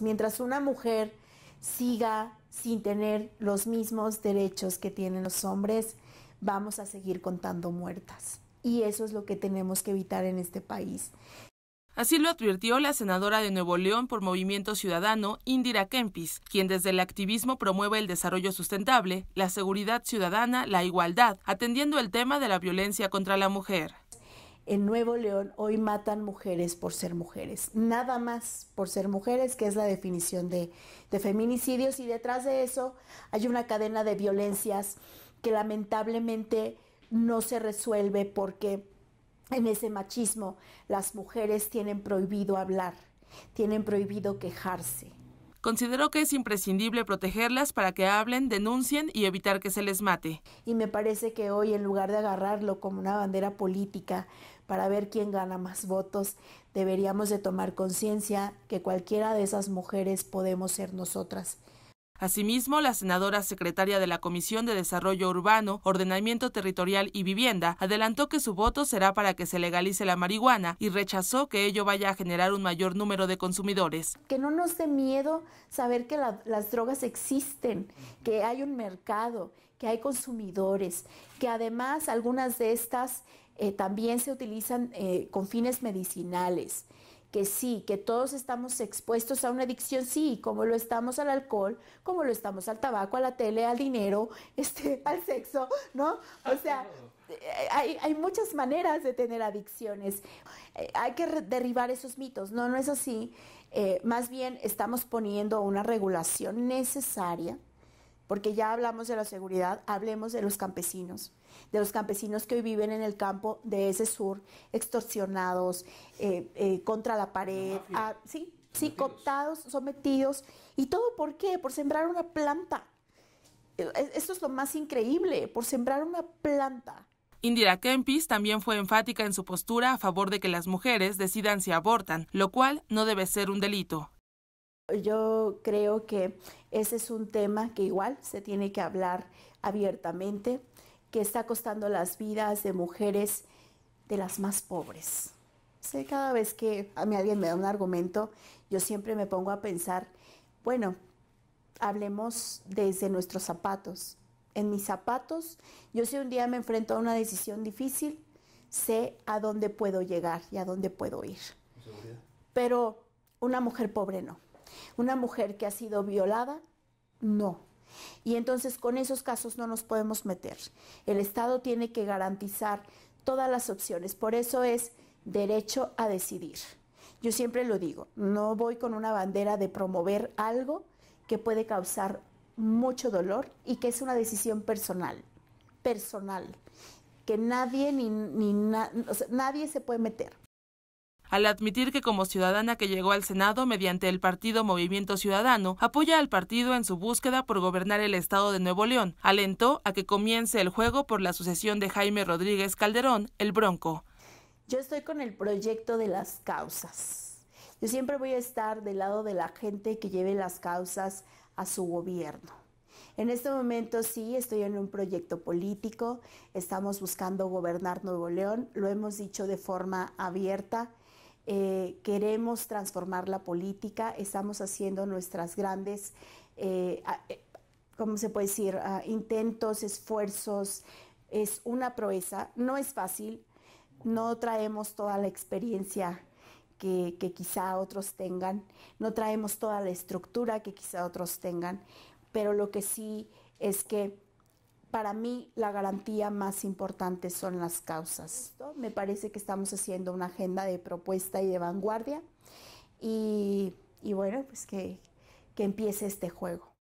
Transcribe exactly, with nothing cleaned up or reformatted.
Mientras una mujer siga sin tener los mismos derechos que tienen los hombres, vamos a seguir contando muertas. Y eso es lo que tenemos que evitar en este país. Así lo advirtió la senadora de Nuevo León por Movimiento Ciudadano, Indira Kempis, quien desde el activismo promueve el desarrollo sustentable, la seguridad ciudadana, la igualdad, atendiendo el tema de la violencia contra la mujer. En Nuevo León hoy matan mujeres por ser mujeres, nada más por ser mujeres, que es la definición de, de feminicidios, y detrás de eso hay una cadena de violencias que lamentablemente no se resuelve porque en ese machismo las mujeres tienen prohibido hablar, tienen prohibido quejarse. Considero que es imprescindible protegerlas para que hablen, denuncien y evitar que se les mate. Y me parece que hoy, en lugar de agarrarlo como una bandera política para ver quién gana más votos, deberíamos de tomar conciencia que cualquiera de esas mujeres podemos ser nosotras. Asimismo, la senadora secretaria de la Comisión de Desarrollo Urbano, Ordenamiento Territorial y Vivienda adelantó que su voto será para que se legalice la marihuana y rechazó que ello vaya a generar un mayor número de consumidores. Que no nos dé miedo saber que la, las drogas existen, que hay un mercado, que hay consumidores, que además algunas de estas eh, también se utilizan eh, con fines medicinales. Que sí, que todos estamos expuestos a una adicción, sí, como lo estamos al alcohol, como lo estamos al tabaco, a la tele, al dinero, este, al sexo, ¿no? O sea, hay, hay muchas maneras de tener adicciones. Eh, hay que derribar esos mitos, no, no es así. Eh, más bien estamos poniendo una regulación necesaria, porque ya hablamos de la seguridad, hablemos de los campesinos, de los campesinos que hoy viven en el campo de ese sur, extorsionados, eh, eh, contra la pared, la ah, sí, sí, cooptados, sometidos, y todo ¿por qué? Por sembrar una planta. Esto es lo más increíble, por sembrar una planta. Indira Kempis también fue enfática en su postura a favor de que las mujeres decidan si abortan, lo cual no debe ser un delito. Yo creo que ese es un tema que igual se tiene que hablar abiertamente, que está costando las vidas de mujeres de las más pobres. Sé, cada vez que a mí alguien me da un argumento, yo siempre me pongo a pensar, bueno, hablemos desde nuestros zapatos. En mis zapatos, yo si un día me enfrento a una decisión difícil, sé a dónde puedo llegar y a dónde puedo ir. Pero una mujer pobre no. Una mujer que ha sido violada, no. Y entonces con esos casos no nos podemos meter. El Estado tiene que garantizar todas las opciones. Por eso es derecho a decidir. Yo siempre lo digo, no voy con una bandera de promover algo que puede causar mucho dolor y que es una decisión personal, personal, que nadie, ni, ni na, o sea, nadie se puede meter. Al admitir que como ciudadana que llegó al Senado mediante el partido Movimiento Ciudadano, apoya al partido en su búsqueda por gobernar el estado de Nuevo León, alentó a que comience el juego por la sucesión de Jaime Rodríguez Calderón, el Bronco. Yo estoy con el proyecto de las causas. Yo siempre voy a estar del lado de la gente que lleve las causas a su gobierno. En este momento sí estoy en un proyecto político, estamos buscando gobernar Nuevo León, lo hemos dicho de forma abierta. Eh, queremos transformar la política, estamos haciendo nuestras grandes, eh, ¿cómo se puede decir?, uh, intentos, esfuerzos, es una proeza, no es fácil, no traemos toda la experiencia que, que quizá otros tengan, no traemos toda la estructura que quizá otros tengan, pero lo que sí es que para mí la garantía más importante son las causas. Me parece que estamos haciendo una agenda de propuesta y de vanguardia y, y bueno, pues que, que empiece este juego.